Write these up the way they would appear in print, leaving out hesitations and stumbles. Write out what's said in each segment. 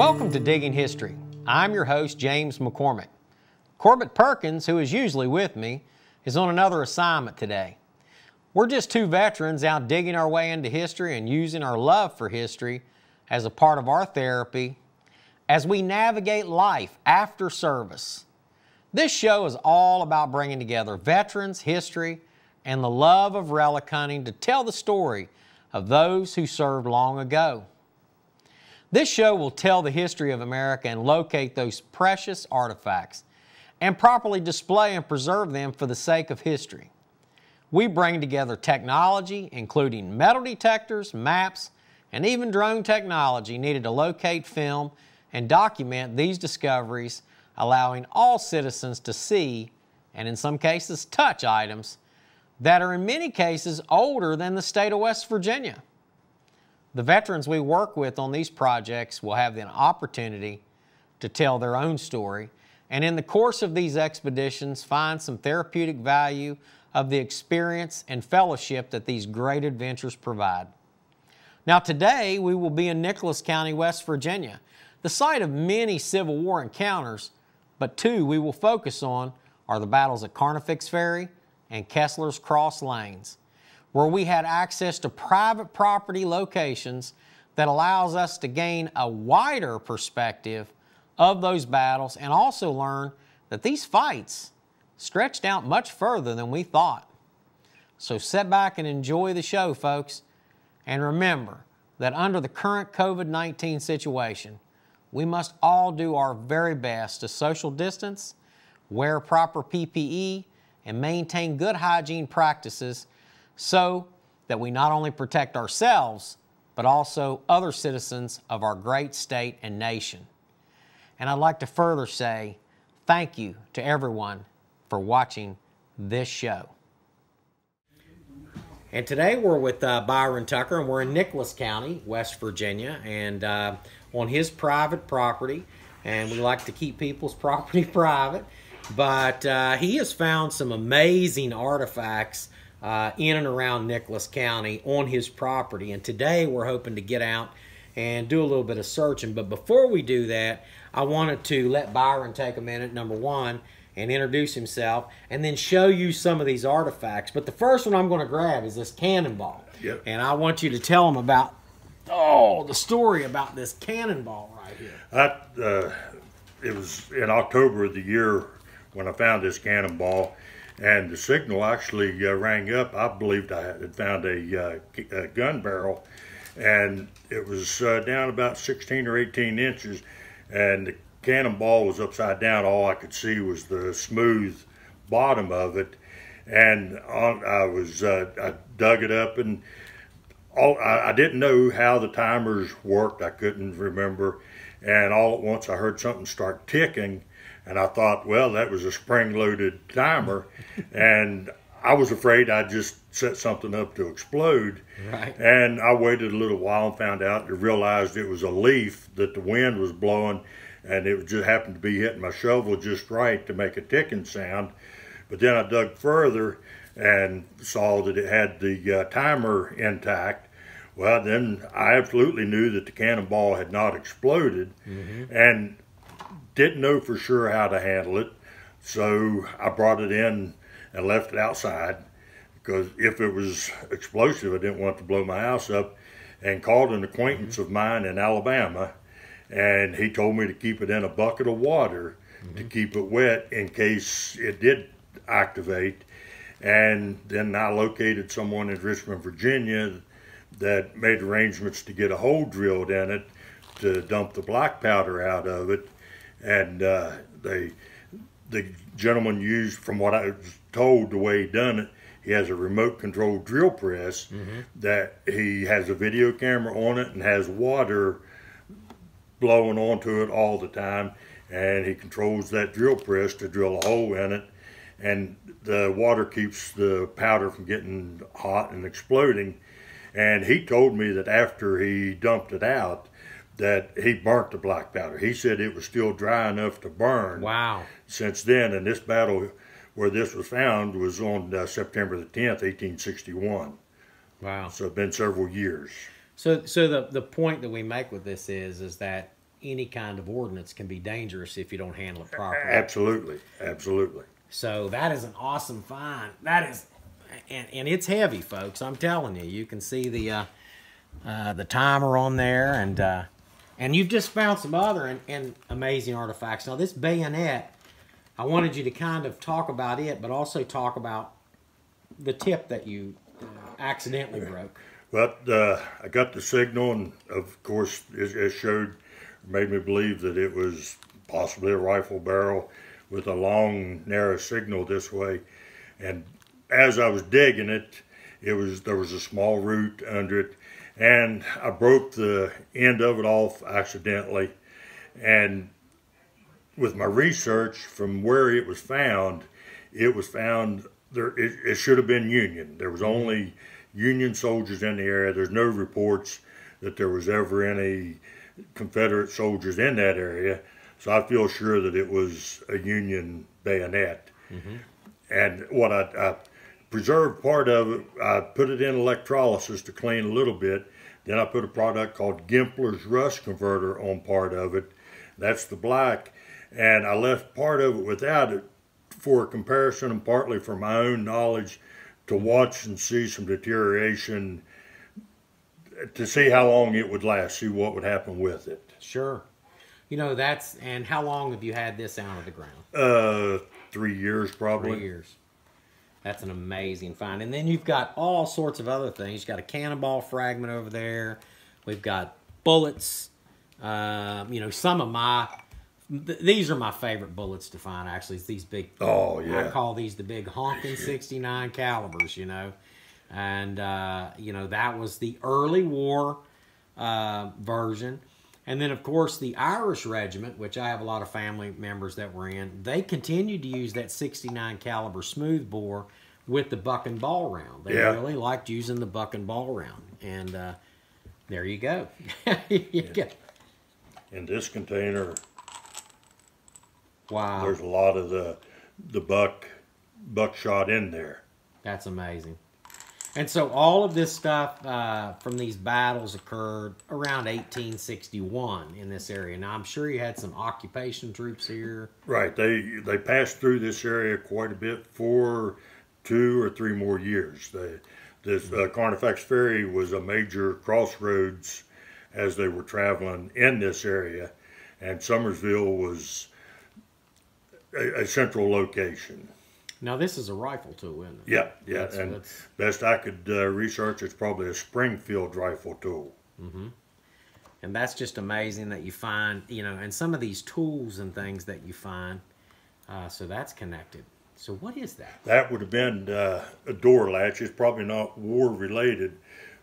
Welcome to Digging History. I'm your host, James McCormick. Corbett Perkins, who is usually with me, is on another assignment today. We're just two veterans out digging our way into history and using our love for history as a part of our therapy as we navigate life after service. This show is all about bringing together veterans, history, and the love of relic hunting to tell the story of those who served long ago. This show will tell the history of America and locate those precious artifacts and properly display and preserve them for the sake of history. We bring together technology, including metal detectors, maps, and even drone technology needed to locate, film, and document these discoveries, allowing all citizens to see, and in some cases touch, items that are in many cases older than the state of West Virginia. The veterans we work with on these projects will have the opportunity to tell their own story, and in the course of these expeditions, find some therapeutic value of the experience and fellowship that these great adventures provide. Now today, we will be in Nicholas County, West Virginia, the site of many Civil War encounters, but two we will focus on are the battles at Carnifex Ferry and Kessler's Cross Lanes, where we had access to private property locations that allows us to gain a wider perspective of those battles and also learn that these fights stretched out much further than we thought. So sit back and enjoy the show, folks, and remember that under the current COVID-19 situation, we must all do our very best to social distance, wear proper PPE, and maintain good hygiene practices so that we not only protect ourselves, but also other citizens of our great state and nation. And I'd like to further say thank you to everyone for watching this show. And today we're with Byron Tucker, and we're in Nicholas County, West Virginia, and on his private property, and we like to keep people's property private, but he has found some amazing artifacts in and around Nicholas County on his property, and today we're hoping to get out and do a little bit of searching. But before we do that, I wanted to let Byron take a minute, number one, and introduce himself, and then show you some of these artifacts. But the first one I'm going to grab is this cannonball. Yep. And I want you to tell him about, oh, the story about this cannonball right here. It was in October of the year when I found this cannonball, and the signal actually rang up. I believed I had found a gun barrel, and it was down about 16 or 18 inches, and the cannonball was upside down. All I could see was the smooth bottom of it, and I dug it up, and I didn't know how the timers worked. I couldn't remember, and all at once I heard something start ticking, and I thought, well, that was a spring-loaded timer, and I was afraid I just set something up to explode. Right. And I waited a little while and found out and realized it was a leaf that the wind was blowing, and it just happened to be hitting my shovel just right to make a ticking sound. But then I dug further and saw that it had the timer intact. Well, then I absolutely knew that the cannonball had not exploded, and didn't know for sure how to handle it. So I brought it in and left it outside, because if it was explosive, I didn't want it to blow my house up, and called an acquaintance of mine in Alabama, and he told me to keep it in a bucket of water to keep it wet in case it did activate. And then I located someone in Richmond, Virginia, that made arrangements to get a hole drilled in it to dump the black powder out of it. And the gentleman used, from what I was told, the way he done it, he has a remote control drill press that he has a video camera on it and has water blowing onto it all the time, and he controls that drill press to drill a hole in it, and the water keeps the powder from getting hot and exploding. And he told me that after he dumped it out, that he burnt the black powder. He said it was still dry enough to burn. Wow. Since then, and this battle where this was found was on September the 10th, 1861. Wow. So it's been several years. So the point that we make with this is that any kind of ordnance can be dangerous if you don't handle it properly. Absolutely, absolutely. So that is an awesome find. That is, and it's heavy, folks. I'm telling you, you can see the timer on there, and you've just found some other and amazing artifacts. Now this bayonet, I wanted you to kind of talk about it, but also talk about the tip that you accidentally broke. Well, I got the signal, and of course, it showed, made me believe that it was possibly a rifle barrel with a long, narrow signal this way. And as I was digging it, there was a small root under it, and I broke the end of it off accidentally. And with my research from where it was found there. It should have been Union. There was only Union soldiers in the area. There's no reports that there was ever any Confederate soldiers in that area, so I feel sure that it was a Union bayonet. Mm-hmm. And what I preserved part of it, I put it in electrolysis to clean a little bit. Then I put a product called Gimpler's Rust Converter on part of it. That's the black. And I left part of it without it for comparison and partly for my own knowledge to watch and see some deterioration, to see how long it would last, see what would happen with it. Sure. You know, that's, and how long have you had this out of the ground? 3 years probably. 3 years. That's an amazing find. And then you've got all sorts of other things. You've got a cannonball fragment over there. We've got bullets. You know, some of my, these are my favorite bullets to find, actually. It's these big, oh yeah, I call these the big honking 69 calibers, you know. And, you know, that was the early war version. And then, of course, the Irish Regiment, which I have a lot of family members that were in, they continued to use that 69 caliber smoothbore with the buck and ball round. They really liked using the buck and ball round. And there you go. you go. In this container, wow, there's a lot of the buckshot in there. That's amazing. And so all of this stuff from these battles occurred around 1861 in this area. Now, I'm sure you had some occupation troops here. Right. They passed through this area quite a bit for 2 or 3 more years. This Carnifex Ferry was a major crossroads as they were traveling in this area, and Summersville was a central location. Now, this is a rifle, too, isn't it? Yeah, that's... best I could research, it's probably a Springfield rifle tool. Mm-hmm. And that's just amazing that you find, you know, and some of these tools and things that you find, so that's connected. So what is that? That would have been a door latch. It's probably not war-related,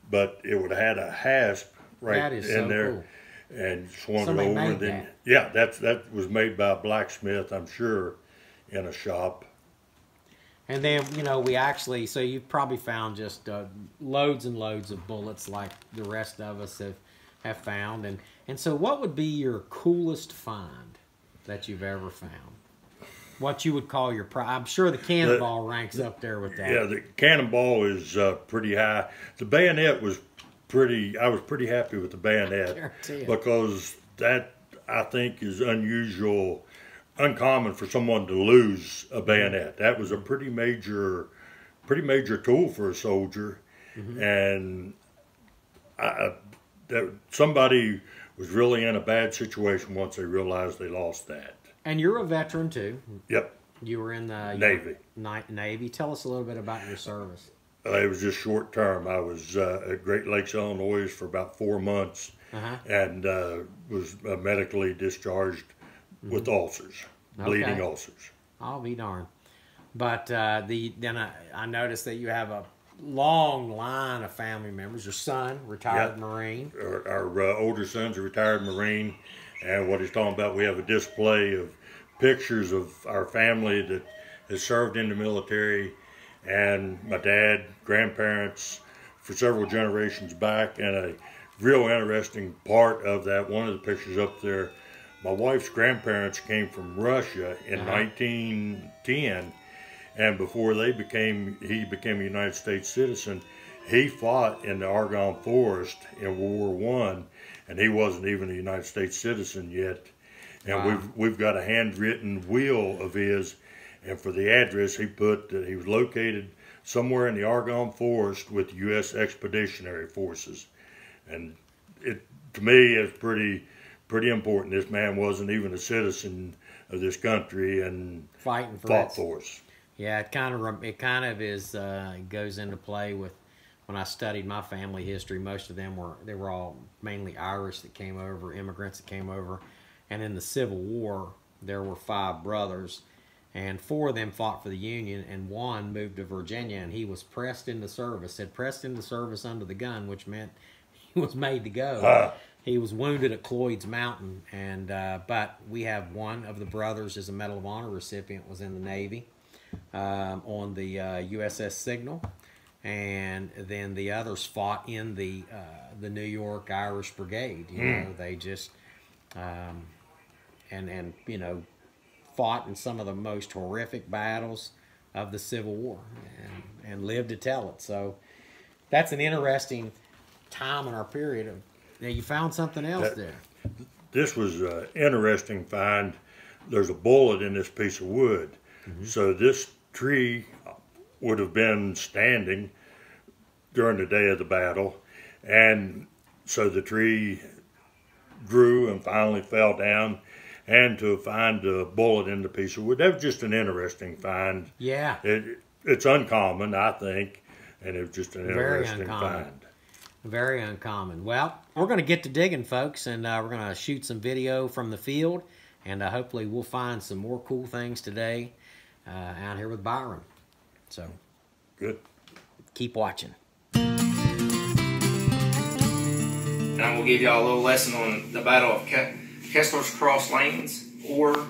but it would have had a hasp right in so there. Cool. And swung somebody it over. Made then, that. Yeah, that was made by a blacksmith, I'm sure, in a shop. And then, you know, we actually, so you probably found just loads and loads of bullets like the rest of us have found. And so what would be your coolest find that you've ever found? What you would call your, I'm sure the cannonball ranks up there with that. Yeah, the cannonball is pretty high. The bayonet was pretty, I was pretty happy with the bayonet because that, I think, is unusual. Uncommon for someone to lose a bayonet. That was a pretty major tool for a soldier. Mm-hmm. And somebody was really in a bad situation once they realized they lost that. And you're a veteran too. Yep. You were in the Navy. Navy. Tell us a little bit about your service. It was just short term. I was at Great Lakes, Illinois for about 4 months. Uh-huh. And was medically discharged with ulcers, bleeding ulcers. I'll be darned. But then I noticed that you have a long line of family members. Your son, retired Marine. Our older son's a retired Marine. And what he's talking about, we have a display of pictures of our family that has served in the military. And my dad, grandparents, for several generations back. And a real interesting part of that, one of the pictures up there, my wife's grandparents came from Russia in 1910, and before he became a United States citizen, he fought in the Argonne Forest in World War I, and he wasn't even a United States citizen yet. And wow. we've got a handwritten will of his, and for the address he put that he was located somewhere in the Argonne Forest with U.S. Expeditionary Forces. And it, to me, is pretty important. This man wasn't even a citizen of this country and fought for us. Yeah, it kind of is goes into play with when I studied my family history. Most of them were all mainly Irish that came over, immigrants that came over, and in the Civil War there were 5 brothers, and 4 of them fought for the Union, and 1 moved to Virginia, and he was pressed into service. Had pressed into service under the gun, which meant he was made to go. He was wounded at Cloyd's Mountain, and but we have 1 of the brothers as a Medal of Honor recipient, was in the Navy. On the USS Signal, and then the others fought in the New York Irish Brigade. You know, they just and you know, fought in some of the most horrific battles of the Civil War, and lived to tell it. So that's an interesting time in our period. Now you found something else there. This was an interesting find. There's a bullet in this piece of wood. So this tree would have been standing during the day of the battle, and so the tree grew and finally fell down, and to find a bullet in the piece of wood, that was just an interesting find. Yeah. It's uncommon, I think, and it was just an interesting find. Very uncommon. Well, we're going to get to digging, folks, and we're going to shoot some video from the field, and hopefully we'll find some more cool things today. Out here with Byron. So, good. Keep watching. And I'm going to give y'all a little lesson on the Battle of Kessler's Cross Lanes, or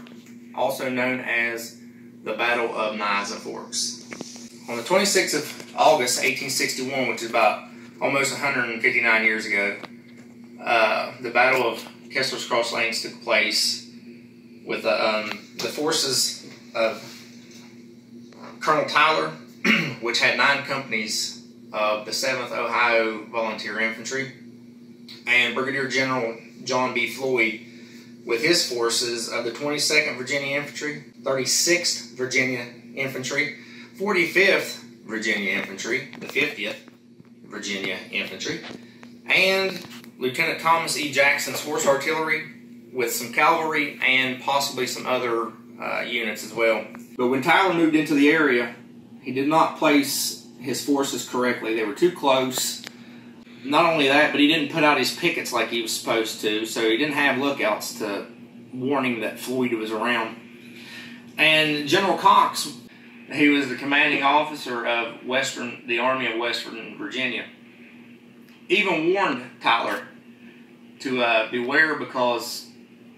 also known as the Battle of Knives and Forks. On the 26th of August, 1861, which is about almost 159 years ago, the Battle of Kessler's Cross Lanes took place with the forces of Colonel Tyler, which had 9 companies of the 7th Ohio Volunteer Infantry, and Brigadier General John B. Floyd with his forces of the 22nd Virginia Infantry, 36th Virginia Infantry, 45th Virginia Infantry, the 50th Virginia Infantry, and Lieutenant Thomas E. Jackson's Horse Artillery with some cavalry and possibly some other units as well. But when Tyler moved into the area, he did not place his forces correctly. They were too close. Not only that, but he didn't put out his pickets like he was supposed to, so he didn't have lookouts to warn him that Floyd was around. And General Cox, he was the commanding officer of the Army of Western Virginia, even warned Tyler to beware, because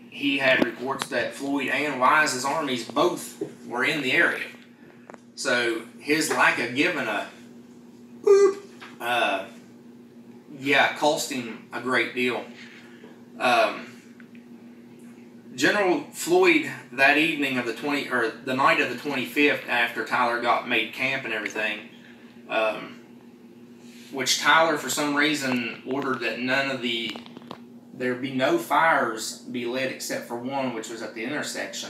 he had reports that Floyd and Wise's armies both were in the area. So his lack of giving a boop, cost him a great deal. General Floyd that evening of the night of the 25th, after Tyler made camp and everything, which Tyler for some reason ordered that there be no fires be lit except for one, which was at the intersection.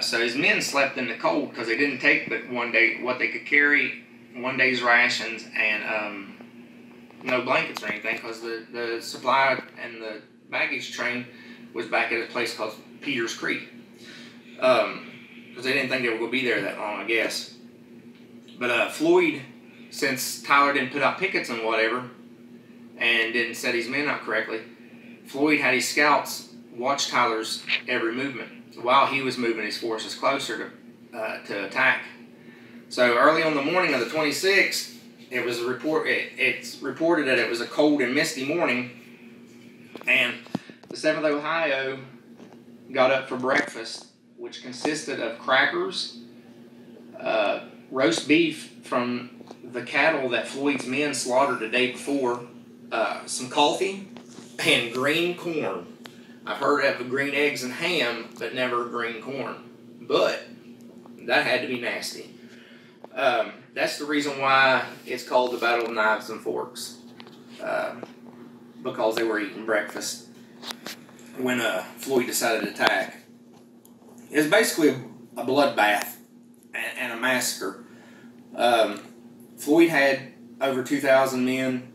So his men slept in the cold because they didn't take but one day what they could carry, one day's rations, and no blankets or anything, because the supply and the baggage train was back at a place called Peters Creek. Because they didn't think they were going to be there that long, I guess. But Floyd, since Tyler didn't put out pickets and whatever, and didn't set his men up correctly, Floyd had his scouts watch Tyler's every movement while he was moving his forces closer to attack. So early on the morning of the 26th, it's reported that it was a cold and misty morning, and the 7th Ohio got up for breakfast, which consisted of crackers, roast beef from the cattle that Floyd's men slaughtered the day before, some coffee, and green corn. I've heard of green eggs and ham, but never green corn. But that had to be nasty. That's the reason why it's called the Battle of Knives and Forks. because they were eating breakfast when Floyd decided to attack. It was basically a bloodbath and a massacre. Floyd had over 2,000 men.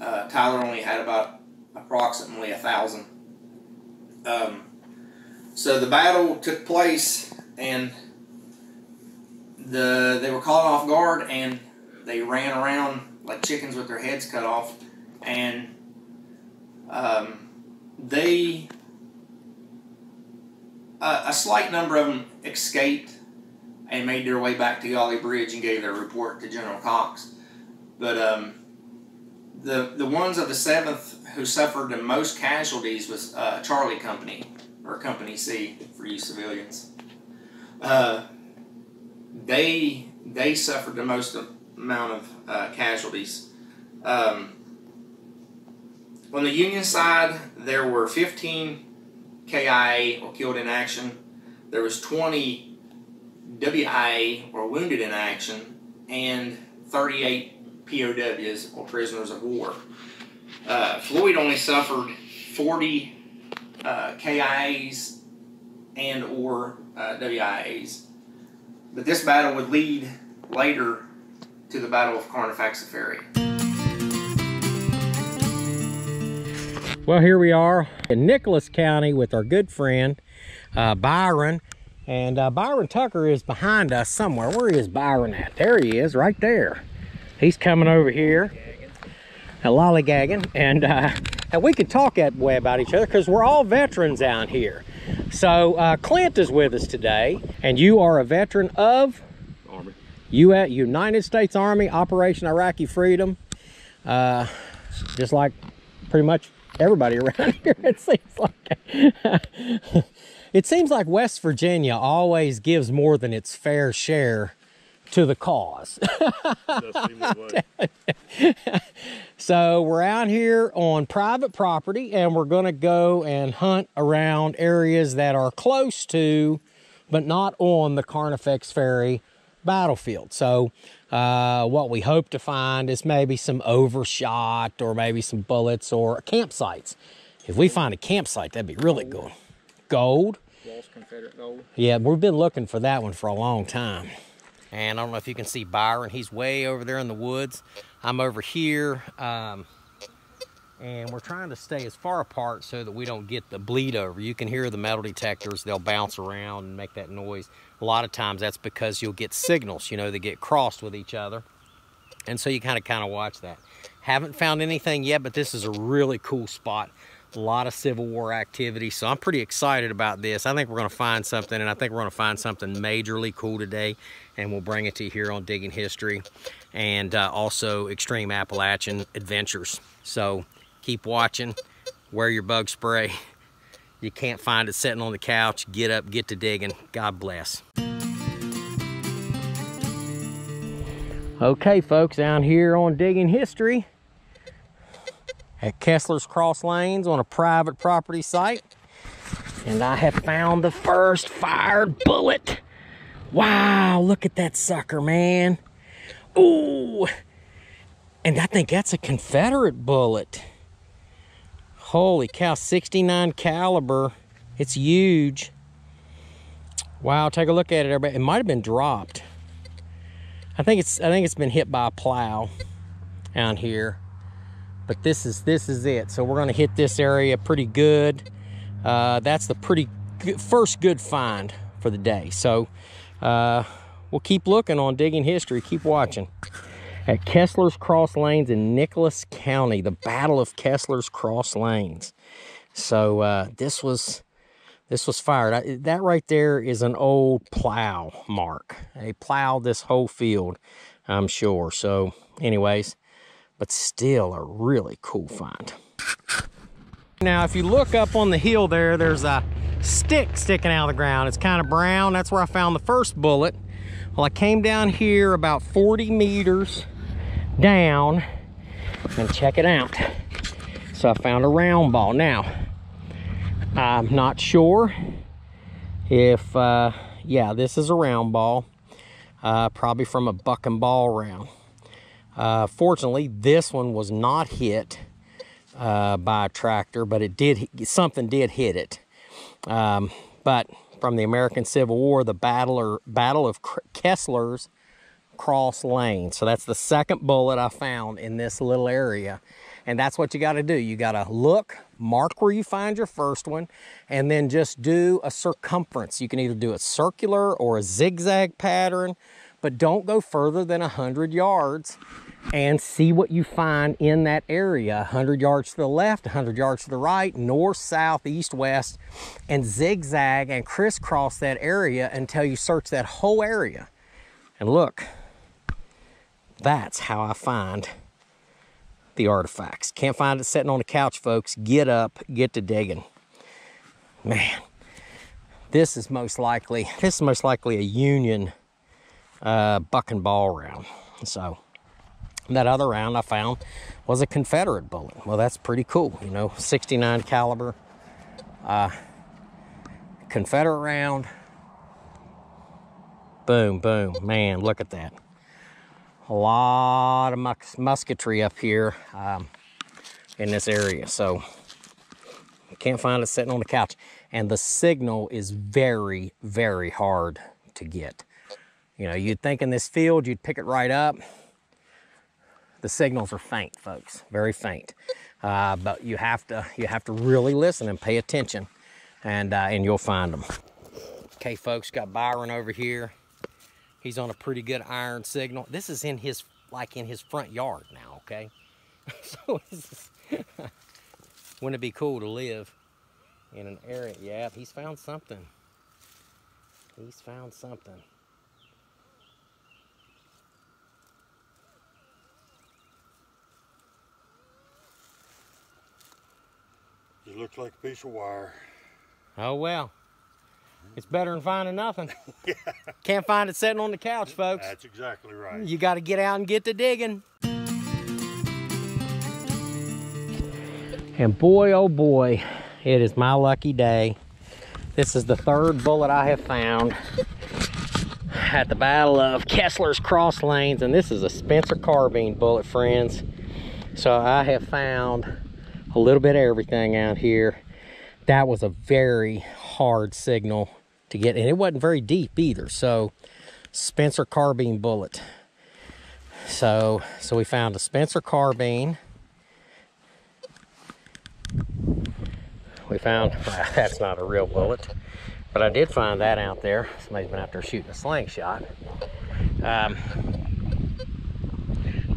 Tyler only had about approximately 1,000. So the battle took place, and they were caught off guard, and they ran around like chickens with their heads cut off, and a slight number of them escaped and made their way back to Yawle Bridge and gave their report to General Cox. But the ones of the 7th who suffered the most casualties was Charlie Company, or Company C for you civilians. They suffered the most amount of casualties. On the Union side, there were 15 KIA, or killed in action. There was 20 WIA, or wounded in action, and 38 POWs, or prisoners of war. Floyd only suffered 40 KIAs and or WIAs. But this battle would lead later to the Battle of Carnifex Ferry. Well, here we are in Nicholas County with our good friend Byron, and Byron Tucker is behind us somewhere. Where is Byron at? There he is, right there. He's coming over here, lollygagging, and we could talk that way about each other because we're all veterans out here. So Clint is with us today, and you are a veteran of Army. You at United States Army, Operation Iraqi Freedom, just like pretty much everybody around here, it seems like. It seems like West Virginia always gives more than its fair share to the cause. So we're out here on private property, and we're going to go and hunt around areas that are close to, but not on, the Carnifex Ferry battlefield. So what we hope to find is maybe some overshot, or maybe some bullets, or campsites. If we find a campsite, that'd be really good. Gold? Lost Confederate gold. Yeah, we've been looking for that one for a long time. And I don't know if you can see Byron. He's way over there in the woods. I'm over here. And we're trying to stay as far apart so that we don't get the bleed over. You can hear the metal detectors. They'll bounce around and make that noise. A lot of times that's because you'll get signals, you know, they get crossed with each other. And so you kind of watch that. Haven't found anything yet, but this is a really cool spot. A lot of Civil War activity, so I'm pretty excited about this. I think we're going to find something, and I think we're going to find something majorly cool today, and we'll bring it to you here on Digging History, and also Extreme Appalachian Adventures. So keep watching, wear your bug spray. You can't find it sitting on the couch. Get up, get to digging. God bless. Okay, folks, down here on Digging History at Kessler's Cross Lanes on a private property site. And I have found the first fired bullet. Wow, look at that sucker, man. Ooh, and I think that's a Confederate bullet. Holy cow, 69 caliber. It's huge. Wow, take a look at it, everybody. It might have been dropped. I think it's been hit by a plow down here. But this is it. So we're gonna hit this area pretty good. That's the first good find for the day. So we'll keep looking on Digging History. Keep watching. At Kessler's Cross Lanes in Nicholas County, the Battle of Kessler's Cross Lanes. So this was fired. That right there is an old plow mark. They plowed this whole field, I'm sure. So anyways, but still a really cool find. Now, if you look up on the hill there, there's a stick sticking out of the ground. It's kind of brown. That's where I found the first bullet. Well, I came down here about 40 meters down, and check it out. So I found a round ball. Now, I'm not sure if, yeah, this is a round ball, probably from a buck and ball round. Fortunately, this one was not hit by a tractor, but it did, something did hit it. But from the American Civil War, the Battle of Kessler's Cross Lanes. So that's the second bullet I found in this little area. And that's what you got to do. You got to look, mark where you find your first one, and then just do a circumference. You can either do a circular or a zigzag pattern, but don't go further than 100 yards and see what you find in that area. 100 yards to the left, 100 yards to the right, north, south, east, west, and zigzag and crisscross that area until you search that whole area. And look, that's how I find the artifacts. Can't find it sitting on the couch, folks. Get up, get to digging. Man, this is most likely a Union buck and ball round. So that other round I found was a Confederate bullet. Well, that's pretty cool, you know, 69 caliber Confederate round. Boom, boom, man, look at that. A lot of musketry up here in this area. So you can't find it sitting on the couch. And the signal is very, very hard to get. You know, you'd think in this field, you'd pick it right up. The signals are faint, folks, very faint. But you have to really listen and pay attention, and you'll find them. Okay, folks, got Byron over here. He's on a pretty good iron signal. This is in his, like, in his front yard now, okay? So this is, wouldn't it be cool to live in an area? Yeah, he's found something. He's found something. It looks like a piece of wire. Oh, well. It's better than finding nothing. Yeah. Can't find it sitting on the couch, folks. That's exactly right. You got to get out and get to digging. And boy, oh boy, it is my lucky day. This is the third bullet I have found at the Battle of Kessler's Cross Lanes, and this is a Spencer Carbine bullet, friends. So I have found a little bit of everything out here. That was a very hard signal to get, and it wasn't very deep either. So Spencer Carbine bullet. So we found a Spencer Carbine. We found, well, that's not a real bullet, but I did find that out there. Somebody's been out there shooting a slingshot. A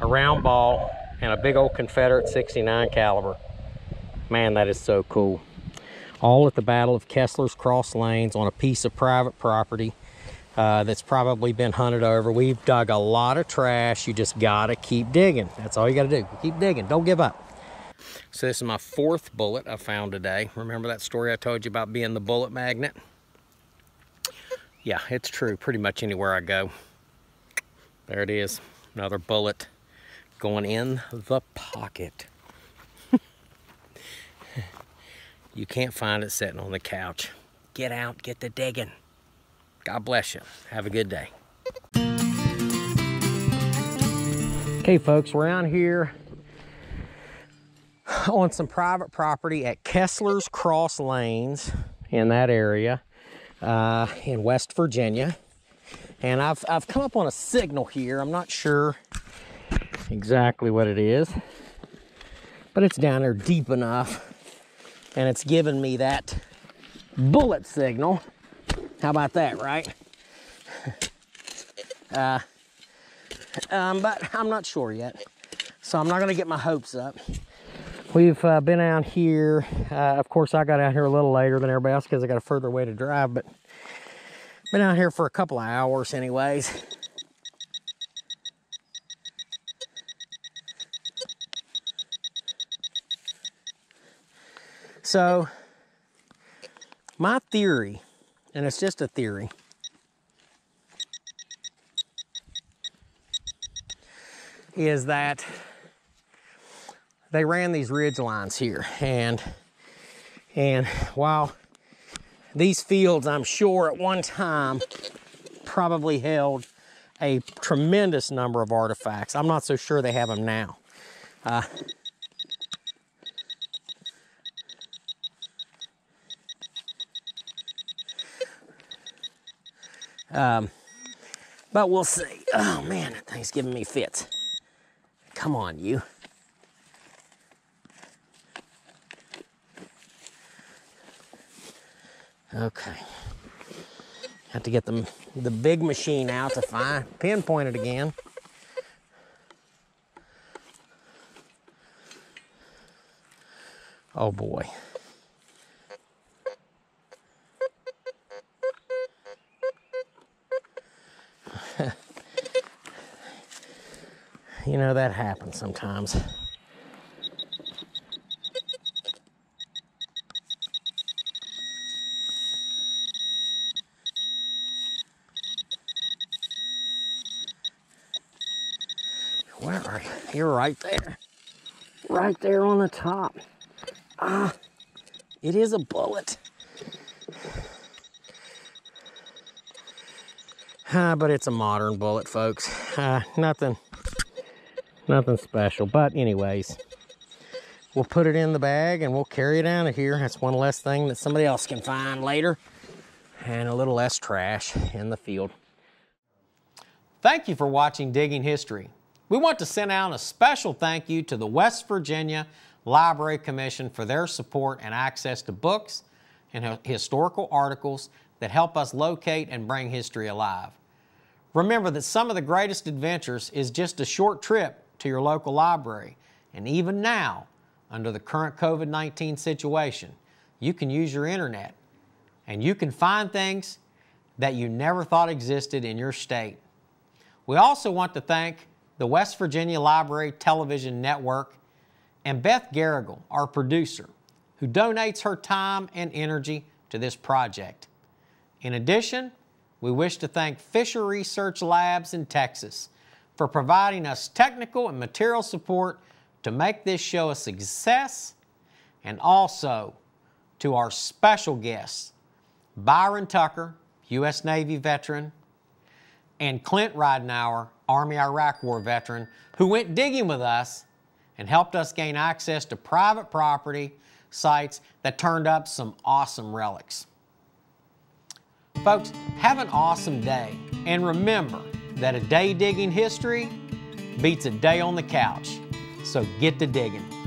round ball and a big old Confederate 69 caliber. Man, that is so cool. All at the Battle of Kessler's Cross Lanes on a piece of private property that's probably been hunted over. We've dug a lot of trash. You just gotta keep digging. That's all you gotta do. Keep digging, don't give up. So this is my fourth bullet I found today. Remember that story I told you about being the bullet magnet? Yeah, it's true, pretty much anywhere I go. There it is, another bullet going in the pocket. You can't find it sitting on the couch. Get out, get to digging. God bless you. Have a good day. Okay, folks, we're out here on some private property at Kessler's Cross Lanes in that area in West Virginia. And I've come up on a signal here. I'm not sure exactly what it is, but it's down there deep enough. And it's giving me that bullet signal. How about that, right? But I'm not sure yet, so I'm not gonna get my hopes up. We've been out here. Of course, I got out here a little later than everybody else because I got a further way to drive, but been out here for a couple of hours anyways. So, my theory, and it's just a theory, is that they ran these ridge lines here, and while these fields, I'm sure, at one time probably held a tremendous number of artifacts, I'm not so sure they have them now. But we'll see. Oh man, that thing's giving me fits. Come on, you. Okay. Have to get the big machine out to find, pinpoint it again. Oh boy. You know, that happens sometimes. Where are you? You're right there. Right there on the top. Ah, it is a bullet. But it's a modern bullet, folks. Nothing special, but anyways, we'll put it in the bag and we'll carry it out of here. That's one less thing that somebody else can find later, and a little less trash in the field. Thank you for watching Digging History. We want to send out a special thank you to the West Virginia Library Commission for their support and access to books and historical articles that help us locate and bring history alive. Remember that some of the greatest adventures is just a short trip to your local library. And even now, under the current COVID-19 situation, you can use your internet and you can find things that you never thought existed in your state. We also want to thank the West Virginia Library Television Network and Beth Garrigal, our producer, who donates her time and energy to this project. In addition, we wish to thank Fisher Research Labs in Texas for providing us technical and material support to make this show a success, and also to our special guests, Byron Tucker, U.S. Navy veteran, and Clint Ridenauer, Army-Iraq War veteran, who went digging with us and helped us gain access to private property sites that turned up some awesome relics. Folks, have an awesome day, and remember, that a day digging history beats a day on the couch. So get to digging.